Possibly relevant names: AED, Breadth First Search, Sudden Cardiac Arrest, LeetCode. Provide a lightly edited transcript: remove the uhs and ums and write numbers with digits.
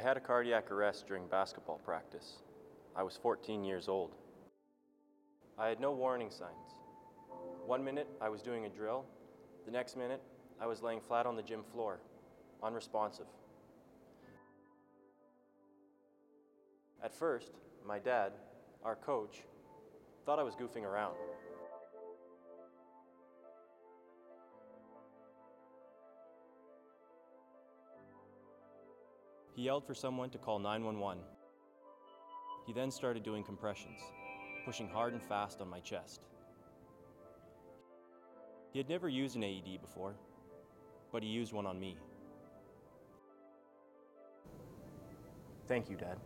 I had a cardiac arrest during basketball practice. I was 14 years old. I had no warning signs. 1 minute, I was doing a drill. The next minute, I was laying flat on the gym floor, unresponsive. At first, my dad, our coach, thought I was goofing around. He yelled for someone to call 911. He then started doing compressions, pushing hard and fast on my chest. He had never used an AED before, but he used one on me. Thank you, Dad.